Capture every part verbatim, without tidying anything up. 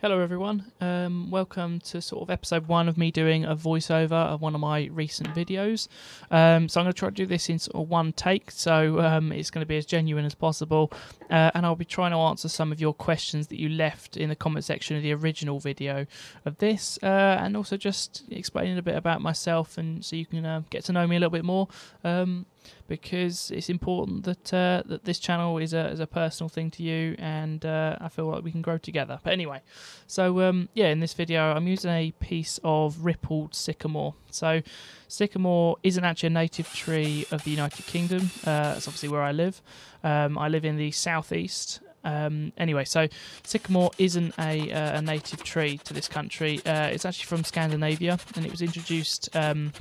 Hello everyone, um, welcome to sort of episode one of me doing a voiceover of one of my recent videos. Um, so I'm going to try to do this in sort of one take, so um, it's going to be as genuine as possible, uh, and I'll be trying to answer some of your questions that you left in the comment section of the original video of this, uh, and also just explaining a bit about myself, and so you can uh, get to know me a little bit more. Um, Because it's important that uh, that this channel is a is a personal thing to you, and uh, I feel like we can grow together. But anyway, so um, yeah, in this video, I'm using a piece of rippled sycamore. So sycamore isn't actually a native tree of the United Kingdom. Uh, that's obviously where I live. Um, I live in the southeast. Um, anyway, so sycamore isn't a, uh, a native tree to this country. Uh, it's actually from Scandinavia, and it was introduced. Um,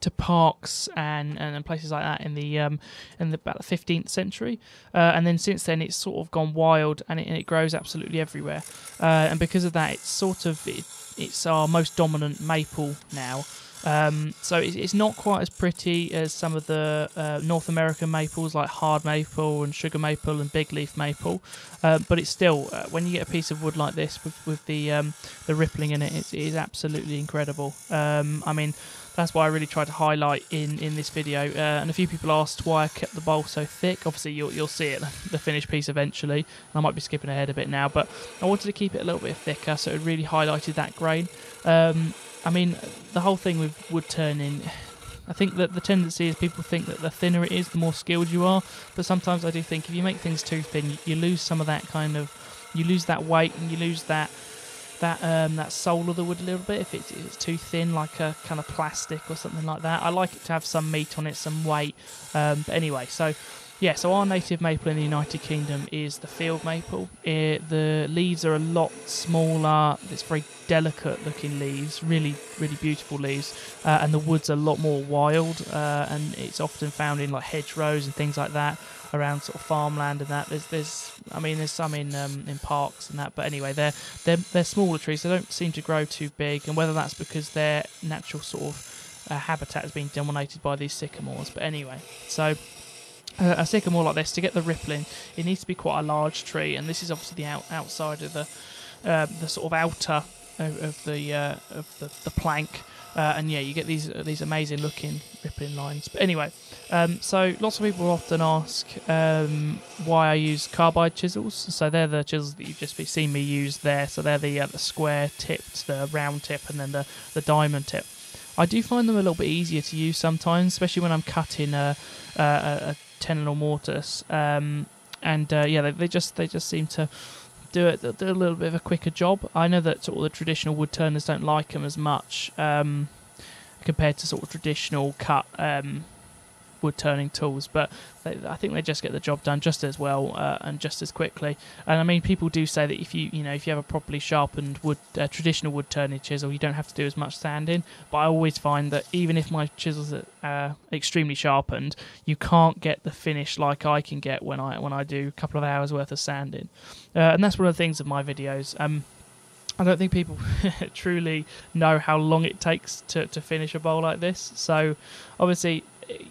to parks and, and places like that in the um, in the, about the fifteenth century, uh, and then since then it's sort of gone wild, and it, and it grows absolutely everywhere, uh, and because of that it's sort of it, it's our most dominant maple now. Um, so it, it's not quite as pretty as some of the uh, North American maples like hard maple and sugar maple and big leaf maple, uh, but it's still, uh, when you get a piece of wood like this with, with the um, the rippling in it, it's, it is absolutely incredible. Um, I mean, that's what I really tried to highlight in, in this video, uh, and a few people asked why I kept the bowl so thick. Obviously you'll, you'll see it, the finished piece eventually, and I might be skipping ahead a bit now, but I wanted to keep it a little bit thicker so it really highlighted that grain. Um, I mean, the whole thing with wood turning, I think that the tendency is people think that the thinner it is, the more skilled you are, but sometimes I do think if you make things too thin, you lose some of that kind of, you lose that weight and you lose that that um, that sole of the wood a little bit if it's, if it's too thin, like a kind of plastic or something like that. I like it to have some meat on it, some weight, um, but anyway, so yeah, so our native maple in the United Kingdom is the field maple. It, the leaves are a lot smaller, it's very delicate looking leaves, really, really beautiful leaves, uh, and the wood's a lot more wild, uh, and it's often found in like hedgerows and things like that, around sort of farmland and that. There's, there's, I mean, there's some in um, in parks and that, but anyway, they're, they're, they're smaller trees, they don't seem to grow too big, and whether that's because their natural sort of uh, habitat has been dominated by these sycamores, but anyway, so... Uh, a sycamore like this, to get the rippling, it needs to be quite a large tree, and this is obviously the out, outside of the uh, the sort of outer of, of the uh, of the, the plank, uh, and yeah, you get these these amazing looking rippling lines. But anyway, um, so lots of people often ask um, why I use carbide chisels. So they're the chisels that you've just seen me use there. So they're the uh, the square tipped, the round tip, and then the the diamond tip. I do find them a little bit easier to use sometimes, especially when I'm cutting a a, a tenon mortise, um, and uh, yeah, they, they just they just seem to do it do a little bit of a quicker job. I know that sort of the traditional wood turners don't like them as much, um, compared to sort of traditional cut um, wood turning tools, but they, I think they just get the job done just as well, uh, and just as quickly. And I mean, people do say that if you you know if you have a properly sharpened wood uh, traditional wood turning chisel, you don't have to do as much sanding. But I always find that even if my chisels are uh, extremely sharpened, you can't get the finish like I can get when I when I do a couple of hours worth of sanding, uh, and that's one of the things of my videos. Um, I don't think people truly know how long it takes to to finish a bowl like this. So obviously,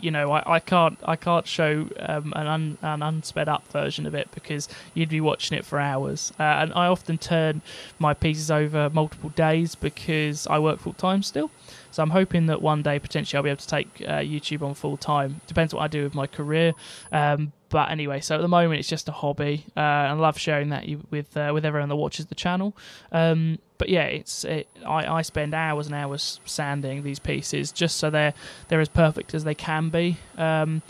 you know, I, I can't I can't show um, an, un, an unsped up version of it because you'd be watching it for hours, uh, and I often turn my pieces over multiple days because I work full time still, so I'm hoping that one day potentially I'll be able to take uh, YouTube on full time. Depends what I do with my career, um, but anyway, so at the moment it's just a hobby, uh, and I love sharing that with uh, with everyone that watches the channel. Um, But yeah, it's it, I, I spend hours and hours sanding these pieces just so they're they're as perfect as they can be. Um,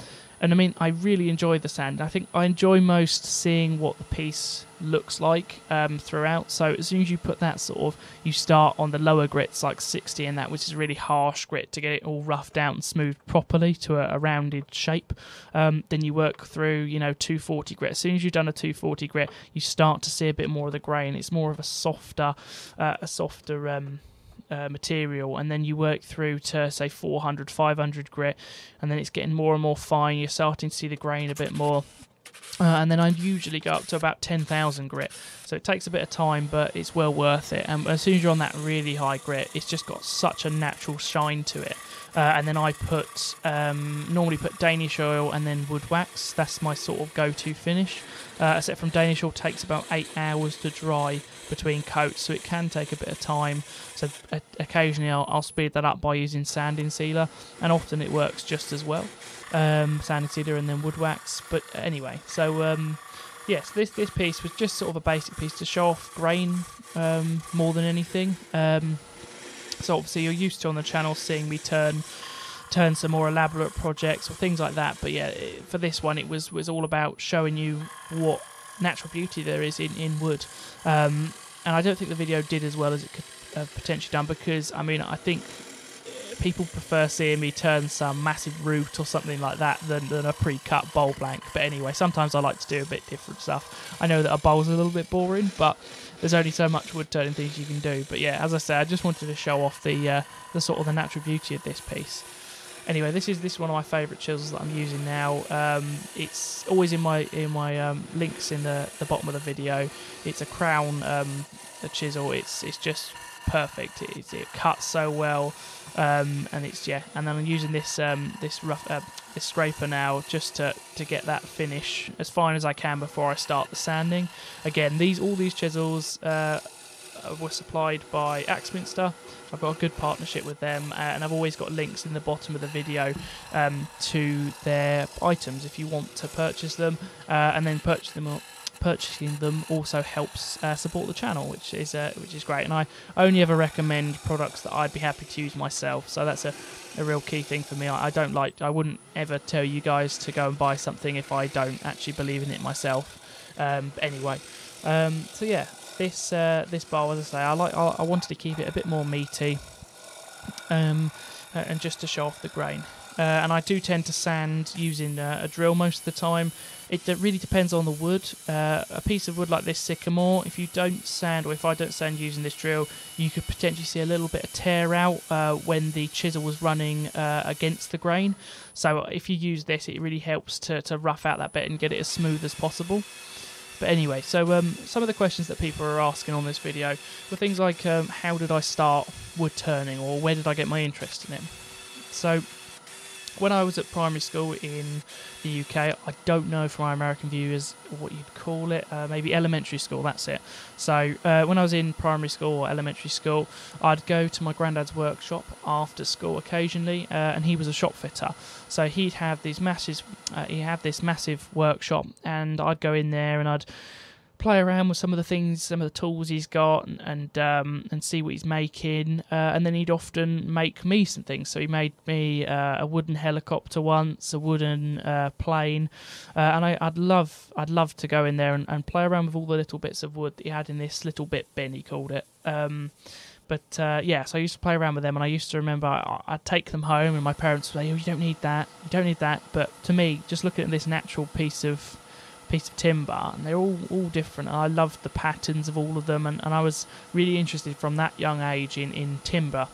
and I mean, I really enjoy the sand. I think I enjoy most seeing what the piece looks like um, throughout. So as soon as you put that sort of, you start on the lower grits like sixty and that, which is really harsh grit to get it all roughed out and smoothed properly to a, a rounded shape. Um, then you work through, you know, two forty grit. As soon as you've done a two forty grit, you start to see a bit more of the grain. It's more of a softer, uh, a softer. Um, Uh, material, and then you work through to say four hundred, five hundred grit, and then it's getting more and more fine, you're starting to see the grain a bit more, uh, and then I usually go up to about ten thousand grit, so it takes a bit of time, but it's well worth it. And as soon as you're on that really high grit, it's just got such a natural shine to it. uh, and then I put um, normally put Danish oil and then wood wax. That's my sort of go-to finish. Uh, a set from Danish oil takes about eight hours to dry between coats, so it can take a bit of time. So uh, occasionally I'll, I'll speed that up by using sanding sealer, and often it works just as well. Um, sanding sealer and then wood wax. But anyway, so um, yes, yeah, so this this piece was just sort of a basic piece to show off grain um, more than anything. Um, So obviously you're used to on the channel seeing me turn turn some more elaborate projects or things like that. But yeah, it, for this one it was was all about showing you what natural beauty there is in, in wood. Um, and I don't think the video did as well as it could have potentially done, because, I mean, I think people prefer seeing me turn some massive root or something like that than, than a pre-cut bowl blank. But anyway, sometimes I like to do a bit different stuff. I know that a bowl's a little bit boring, but there's only so much wood turning things you can do. But yeah, as I say, I just wanted to show off the uh, the sort of the natural beauty of this piece. Anyway, this is this is one of my favourite chisels that I'm using now. Um, it's always in my in my um, links in the the bottom of the video. It's a crown um, a chisel. It's it's just perfect. It, it cuts so well, um, and it's yeah. And then I'm using this um, this rough uh, this scraper now just to to get that finish as fine as I can before I start the sanding. Again, these all these chisels uh, were supplied by Axminster. I've got a good partnership with them, and I've always got links in the bottom of the video um, to their items if you want to purchase them, uh, and then purchase them up. Purchasing them also helps uh, support the channel, which is uh, which is great. And I only ever recommend products that I'd be happy to use myself, so that's a, a real key thing for me. I, I don't like, I wouldn't ever tell you guys to go and buy something if I don't actually believe in it myself. Um, but anyway, um, so yeah, this uh, this bowl, as I say, I like, I, I wanted to keep it a bit more meaty, um, and just to show off the grain. Uh, and I do tend to sand using uh, a drill most of the time. It really depends on the wood. Uh, a piece of wood like this sycamore, if you don't sand, or if I don't sand using this drill, you could potentially see a little bit of tear out uh, when the chisel was running uh, against the grain. So if you use this, it really helps to, to rough out that bit and get it as smooth as possible. But anyway, so um, some of the questions that people are asking on this video were things like, um, how did I start wood turning, or where did I get my interest in it? So when I was at primary school in the U K, I don't know for my American viewers what you'd call it, uh, maybe elementary school, that's it. So uh, when I was in primary school or elementary school, I'd go to my granddad's workshop after school occasionally, uh, and he was a shop fitter. So he'd have these massive, uh, he had this massive workshop, and I'd go in there and I'd play around with some of the things, some of the tools he's got, and and, um, and see what he's making, uh, and then he'd often make me some things. So he made me uh, a wooden helicopter once, a wooden uh, plane, uh, and I, I'd love I'd love to go in there and, and play around with all the little bits of wood that he had in this little bit bin, he called it. Um, But uh, yeah, so I used to play around with them, and I used to remember I'd take them home, and my parents would say, "Oh, you don't need that, you don't need that." But to me, just looking at this natural piece of piece of timber, and they're all all different, and I loved the patterns of all of them, and, and I was really interested from that young age in in timber.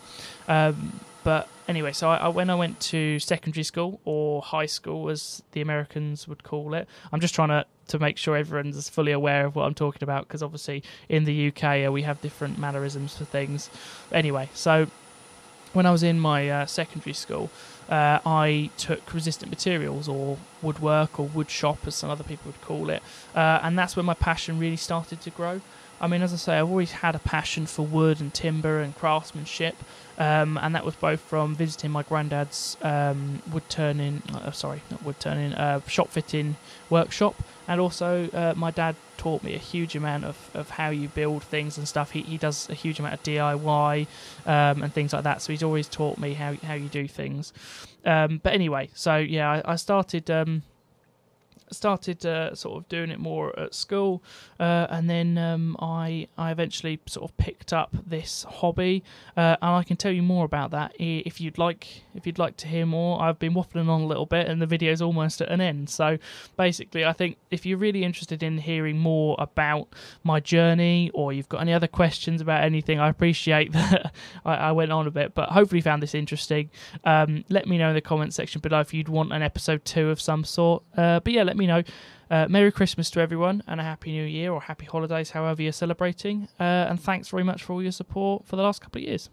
Um, but anyway, so I, I, when I went to secondary school, or high school as the Americans would call it, I'm just trying to to make sure everyone's fully aware of what I'm talking about, because obviously in the U K we have different mannerisms for things. But anyway, so when I was in my uh, secondary school, uh, I took resistant materials, or woodwork, or wood shop, as some other people would call it, uh, and that's when my passion really started to grow. I mean, as I say, I've always had a passion for wood and timber and craftsmanship, um, and that was both from visiting my granddad's um, wood turning, uh, sorry, not wood turning, uh, shop fitting workshop, and also uh, my dad taught me a huge amount of, of how you build things and stuff. He, he does a huge amount of D I Y um, and things like that, so he's always taught me how, how you do things. Um, but anyway, so yeah, I, I started um, started uh, sort of doing it more at school, uh, and then um, I, I eventually sort of picked up this hobby, uh, and I can tell you more about that if you'd like if you'd like to hear more. I've been waffling on a little bit, and the video's almost at an end. So basically, I think if you're really interested in hearing more about my journey, or you've got any other questions about anything, I appreciate that I, I went on a bit, but hopefully you found this interesting. Um, let me know in the comments section below if you'd want an episode two of some sort. Uh, but yeah, let me know. Uh, Merry Christmas to everyone, and a Happy New Year, or Happy Holidays, however you're celebrating. Uh, and thanks very much for all your support for the last couple of years.